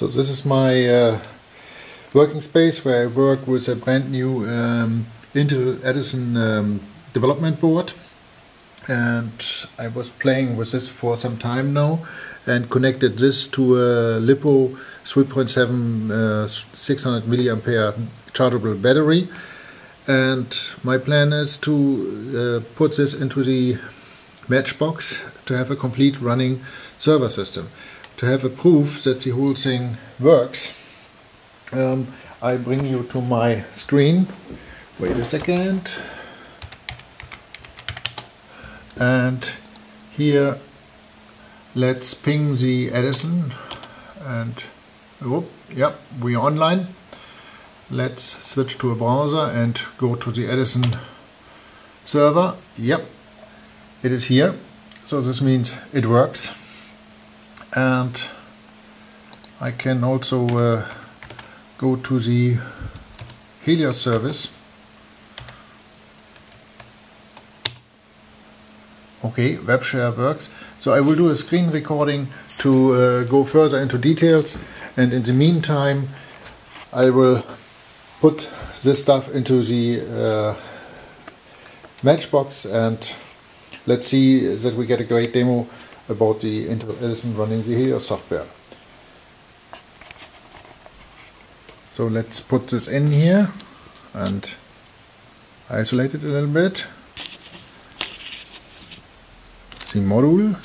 So this is my working space where I work with a brand new Intel Edison development board, and I was playing with this for some time now and connected this to a LiPo 3.7 600 milliampere chargeable battery. And my plan is to put this into the matchbox to have a complete running server system, to have a proof that the whole thing works. I bring you to my screen, wait a second, and here let's ping the Edison, and yep, we're online. Let's switch to a browser and go to the Edison server. Yep, it is here, so this means it works. And I can also go to the Helios service. Okay, WebShare works. So I will do a screen recording to go further into details, and in the meantime I will put this stuff into the matchbox, and let's see that we get a great demo about the Intel Edison running the Helios software. So let's put this in here and isolate it a little bit. The module,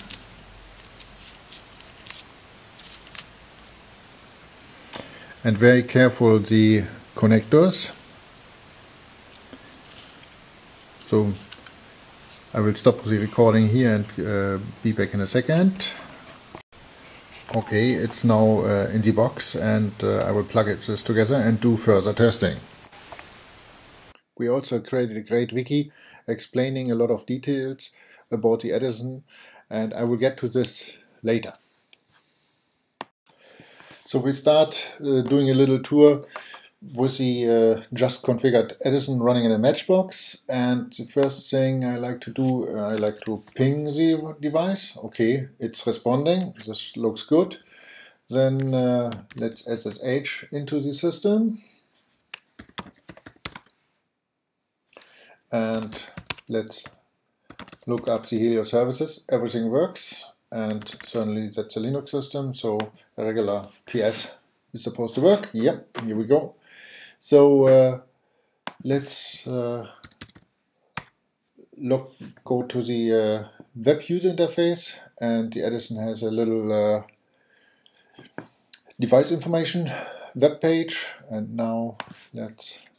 and very careful the connectors. So I will stop the recording here and be back in a second. Okay, it's now in the box, and I will plug this together and do further testing. We also created a great wiki explaining a lot of details about the Edison, and I will get to this later. So we start doing a little tour with the just configured Edison running in a matchbox, and the first thing I like to do, I like to ping the device. Okay, it's responding, this looks good. Then let's SSH into the system, and let's look up the Helios services. Everything works, and certainly that's a Linux system, so a regular PS is supposed to work. Yep, here we go. So let's go to the web user interface, and the Edison has a little device information web page, and now let's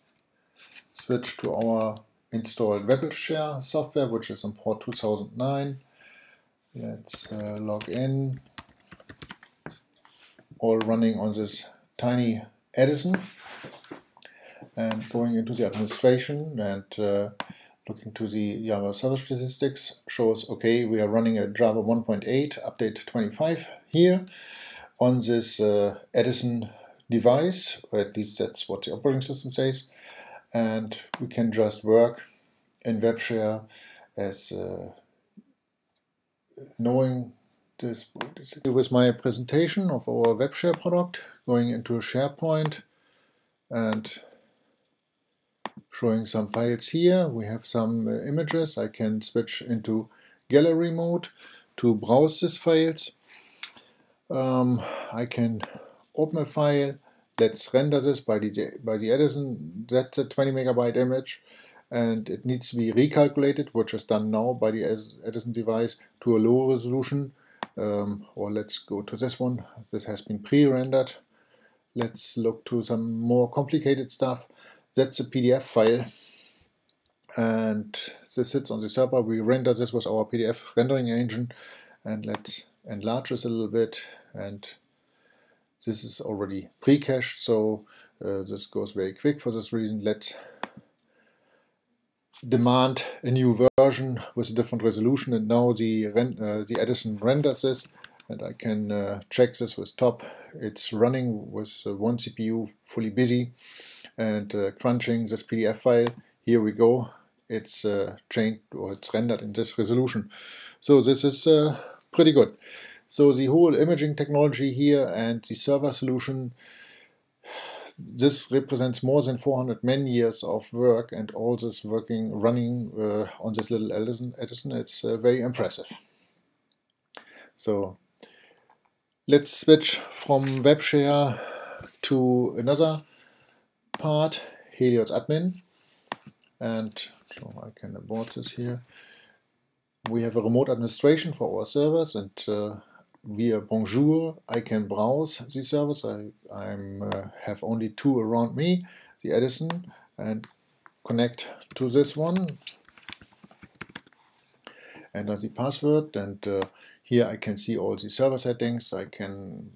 switch to our installed WebShare software, which is on port 2009. Let's log in. All running on this tiny Edison, and going into the administration and looking to the YAML server statistics shows, okay, we are running a Java 1.8 update 25 here on this Edison device, or at least that's what the operating system says. And we can just work in WebShare as knowing this. With my presentation of our WebShare product, going into SharePoint and showing some files here. We have some images. I can switch into gallery mode to browse these files. I can open a file. Let's render this by the Edison. That's a 20 megabyte image, and it needs to be recalculated, which is done now by the Edison device to a lower resolution. Or let's go to this one. This has been pre-rendered. Let's look to some more complicated stuff. That's a PDF file, and this sits on the server. We render this with our PDF rendering engine, and let's enlarge this a little bit. And this is already pre-cached, so this goes very quick for this reason. Let's demand a new version with a different resolution, and now the Edison renders this, and I can check this with top. It's running with one CPU fully busy and crunching this PDF file. Here we go. It's changed, or it's rendered in this resolution. So this is pretty good. So the whole imaging technology here and the server solution, this represents more than 400 man years of work, and all this working, running on this little Edison, it's very impressive. So let's switch from WebShare to another part, Helios Admin. And so I can abort this here. We have a remote administration for our servers, and via Bonjour I can browse the servers. I have only two around me, the Edison, and connect to this one. Enter the password, and here I can see all the server settings. I can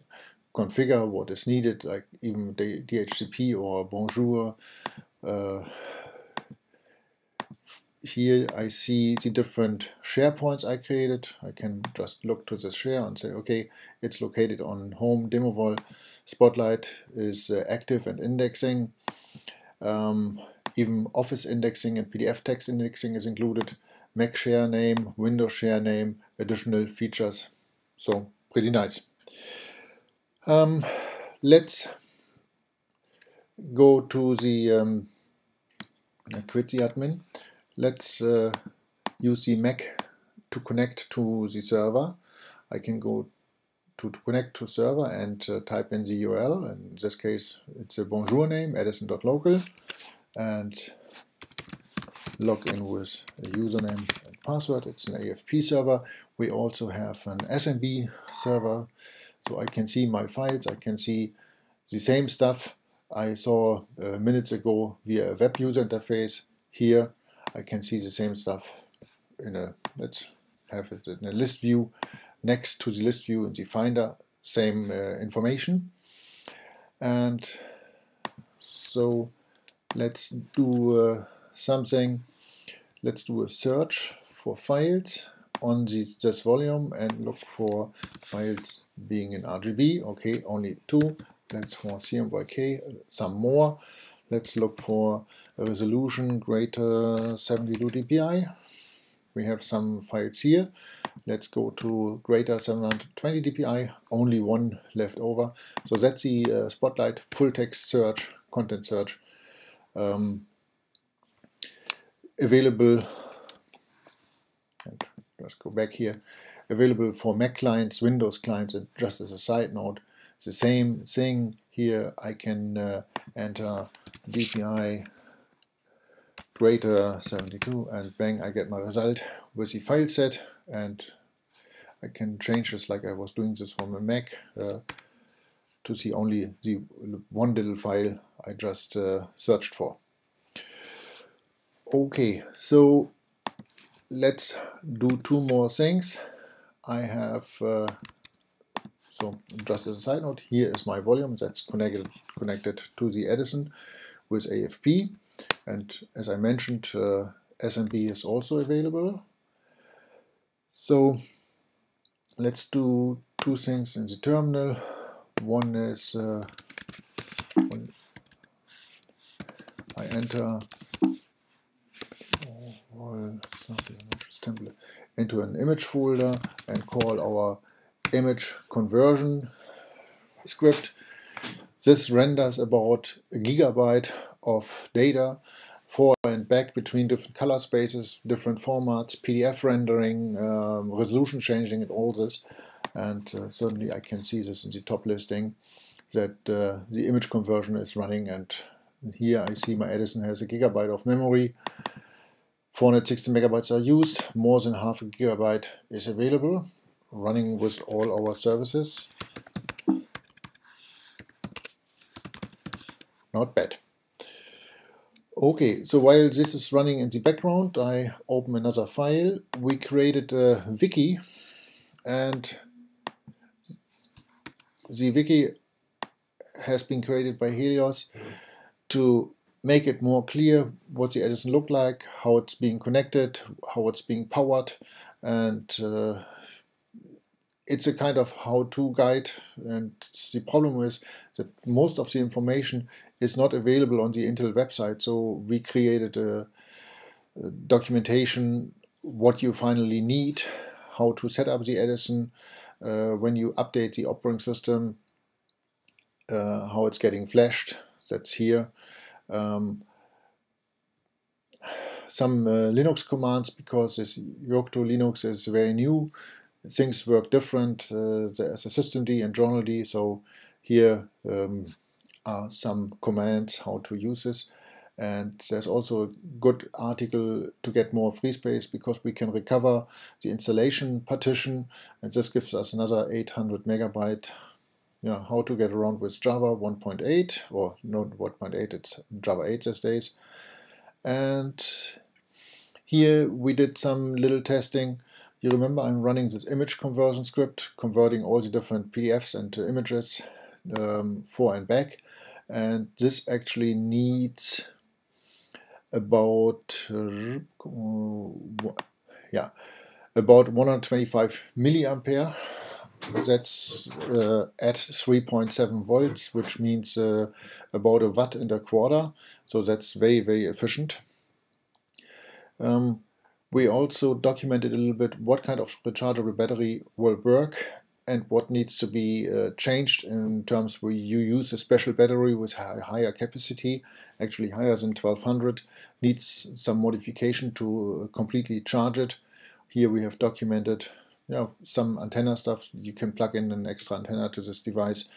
configure what is needed, like even the DHCP or Bonjour. Here I see the different SharePoints I created. I can just look to this share and say, okay, it's located on home, Demovol, Spotlight is active and indexing. Even Office indexing and PDF text indexing is included. Mac share name, Windows share name, additional features. So pretty nice. Let's go to the quit the admin. Let's use the Mac to connect to the server. I can go to connect to server and type in the URL. In this case, it's a Bonjour name, edison.local, and log in with a username and password. It's an AFP server. We also have an SMB server. So I can see my files. I can see the same stuff I saw minutes ago via a web user interface here. I can see the same stuff in a, let's have it in a list view. Next to the list view in the Finder, same information. And so let's do something. Let's do a search for files on this volume and look for files being in RGB. Okay, only two. Let's for CMYK, some more. Let's look for a resolution greater 72 dpi. We have some files here. Let's go to greater 720 dpi, only one left over. So that's the Spotlight full text search, content search, available. Let's go back here. Available for Mac clients, Windows clients, and just as a side note, it's the same thing here. I can enter dpi greater 72 and bang, I get my result with the file set, and I can change this like I was doing this from a Mac to see only the one little file I just searched for. Okay, so let's do two more things. I have so just as a side note, here is my volume that's connected to the Edison with AFP, and as I mentioned, SMB is also available. So let's do two things in the terminal. One is when I enter into an image folder and call our image conversion script. This renders about a gigabyte of data forward and back between different color spaces, different formats, PDF rendering, resolution changing, and all this. And certainly I can see this in the top listing that the image conversion is running, and here I see my Edison has a gigabyte of memory. 460 megabytes are used, more than half a gigabyte is available, running with all our services. Not bad. Okay, so while this is running in the background, I open another file. We created a wiki, and the wiki has been created by Helios to make it more clear what the Edison looked like, how it's being connected, how it's being powered, and it's a kind of how-to guide. And the problem is that most of the information is not available on the Intel website, so we created a documentation, what you finally need, how to set up the Edison, when you update the operating system, how it's getting flashed. That's here. Some Linux commands, because this Yocto Linux is very new, things work different. There's a systemd and journald, so here are some commands how to use this. And there's also a good article to get more free space, because we can recover the installation partition, and this gives us another 800 MB. Yeah, how to get around with Java 1.8, or not 1.8, it's Java 8 these days. And here we did some little testing. You remember I'm running this image conversion script, converting all the different PDFs into images for and back. And this actually needs about 125 milliampere. That's at 3.7 volts, which means about 1.25 watts. So that's very, very efficient. We also documented a little bit what kind of rechargeable battery will work and what needs to be changed in terms where you use a special battery with higher capacity, actually higher than 1200, needs some modification to completely charge it. Here we have documented some antenna stuff. You can plug in an extra antenna to this device,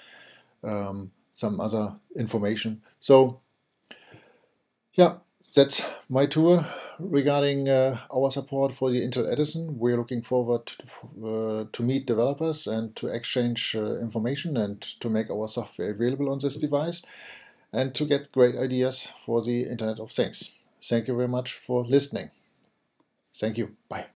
some other information. So yeah, that's my tour regarding our support for the Intel Edison. We're looking forward to meet developers and to exchange information and to make our software available on this device and to get great ideas for the Internet of Things. Thank you very much for listening. Thank you. Bye.